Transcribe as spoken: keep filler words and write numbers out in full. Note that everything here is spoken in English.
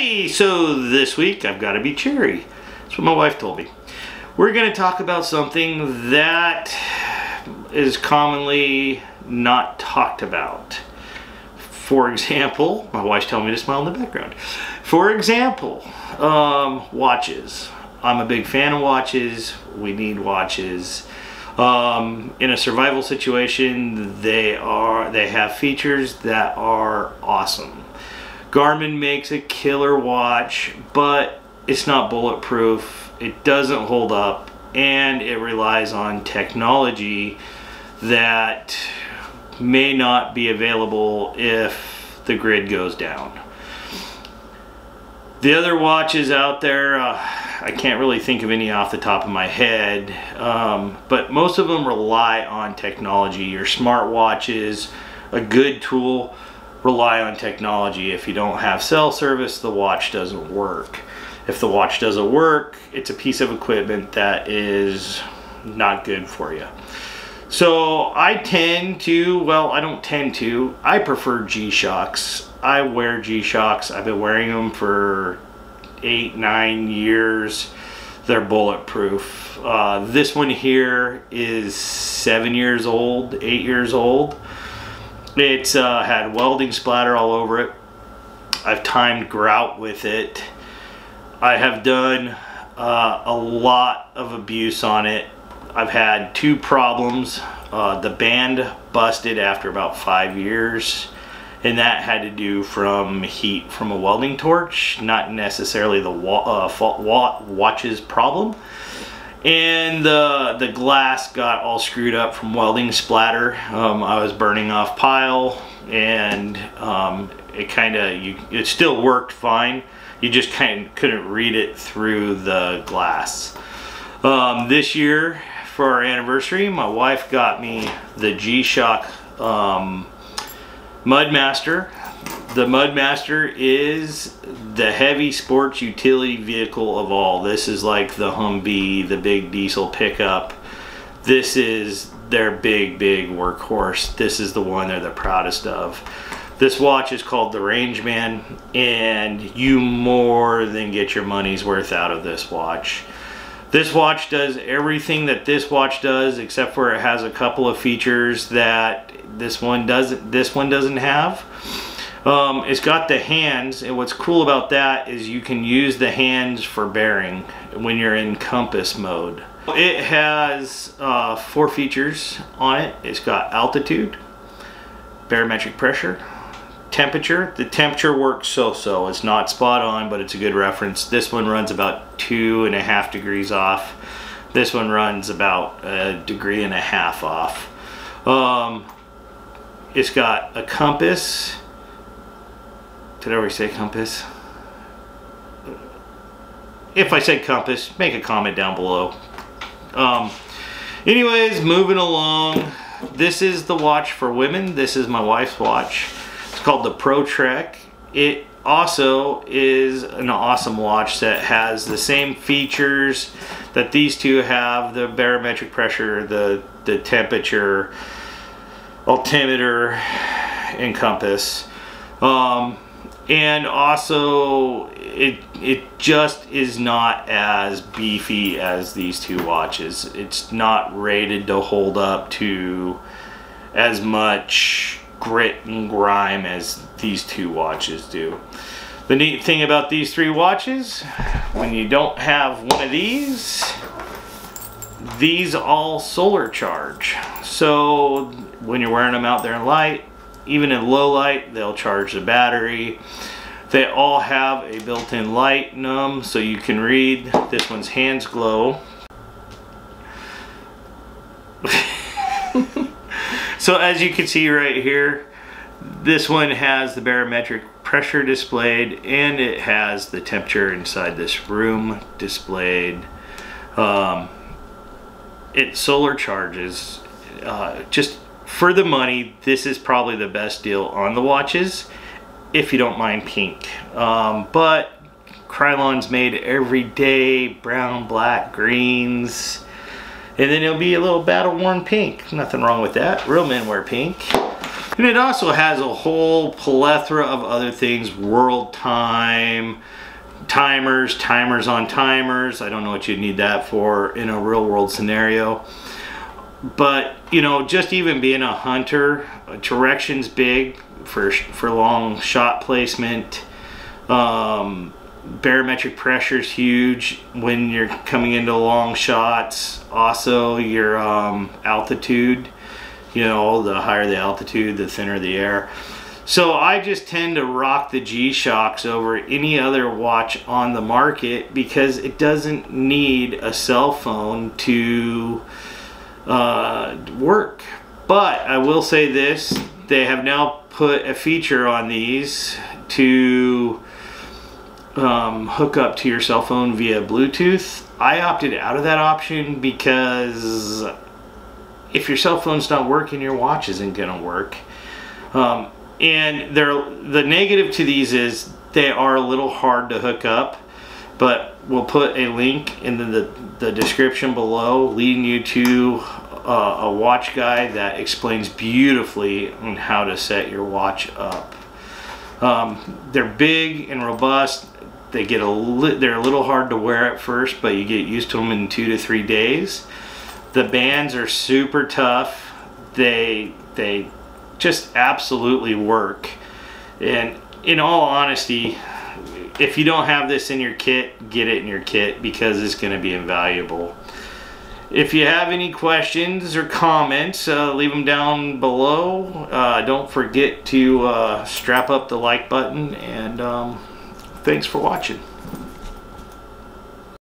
Hey, so this week I've got to be cheery. That's what my wife told me. We're going to talk about something that is commonly not talked about. For example, my wife's telling me to smile in the background. For example, um, watches. I'm a big fan of watches. We need watches. Um, in a survival situation, they are they have features that are awesome. Garmin makes a killer watch, but it's not bulletproof, it doesn't hold up, and it relies on technology that may not be available if the grid goes down. The other watches out there, uh, I can't really think of any off the top of my head, um, but most of them rely on technology. Your smart watches, a good tool, rely on technology. If you don't have cell service, the watch doesn't work. If the watch doesn't work, it's a piece of equipment that is not good for you. So I tend to, well, I don't tend to, I prefer G-Shocks. I wear G-Shocks. I've been wearing them for eight, nine years. They're bulletproof. Uh, this one here is seven years old, eight years old. It's uh, had welding splatter all over it. I've timed grout with it. I have done uh, a lot of abuse on it. I've had two problems. Uh, the band busted after about five years, and that had to do from heat from a welding torch, not necessarily the wa uh, wa watch's problem. And the, the glass got all screwed up from welding splatter. Um, I was burning off pile, and um, it kind of, it still worked fine. You just kind of couldn't read it through the glass. Um, this year, for our anniversary, my wife got me the G-Shock um, Mudmaster. The Mudmaster is the heavy sports utility vehicle of all. This is like the Humvee, the big diesel pickup. This is their big, big workhorse. This is the one they're the proudest of. This watch is called the Rangeman, and you more than get your money's worth out of this watch. This watch does everything that this watch does, except for it has a couple of features that this one doesn't, this one doesn't have. Um, it's got the hands, and what's cool about that is you can use the hands for bearing when you're in compass mode. It has uh, four features on it. It's got altitude, barometric pressure, temperature. The temperature works so-so. It's not spot on, but it's a good reference. This one runs about two and a half degrees off. This one runs about a degree and a half off. Um, it's got a compass. Did I already say compass? If I said compass, make a comment down below. Um, anyways, moving along. This is the watch for women. This is my wife's watch. It's called the Protrek. It also is an awesome watch that has the same features that these two have: the barometric pressure, the, the temperature, altimeter, and compass. Um, And also, it, it just is not as beefy as these two watches. It's not rated to hold up to as much grit and grime as these two watches do. The neat thing about these three watches, when you don't have one of these, these all solar charge. So when you're wearing them out there in light, even in low light, they'll charge the battery. They all have a built-in light in them, so you can read. This one's hands glow. So as you can see right here, this one has the barometric pressure displayed, and it has the temperature inside this room displayed. Um, it solar charges. Uh, just for the money, this is probably the best deal on the watches, if you don't mind pink. Um, but Krylon's made every day, brown, black, greens, and then it'll be a little battle-worn pink. Nothing wrong with that. Real men wear pink. And it also has a whole plethora of other things, world time, timers, timers on timers. I don't know what you'd need that for in a real world scenario. But, you know, just even being a hunter, direction's big for, for long shot placement. Um, barometric pressure's huge when you're coming into long shots. Also, your um, altitude, you know, the higher the altitude, the thinner the air. So I just tend to rock the G-Shocks over any other watch on the market because it doesn't need a cell phone to uh, work. But I will say this, they have now put a feature on these to um, hook up to your cell phone via Bluetooth. I opted out of that option because if your cell phone's not working, your watch isn't gonna work. Um, and they're, the negative to these is they are a little hard to hook up, but we'll put a link in the, the description below leading you to uh, a watch guide that explains beautifully on how to set your watch up. Um, they're big and robust. They get a li they're a little hard to wear at first, but you get used to them in two to three days. The bands are super tough. They they just absolutely work. And in all honesty, if you don't have this in your kit, get it in your kit because it's going to be invaluable. If you have any questions or comments, uh, leave them down below. Uh, don't forget to uh, strap up the like button. And um, thanks for watching.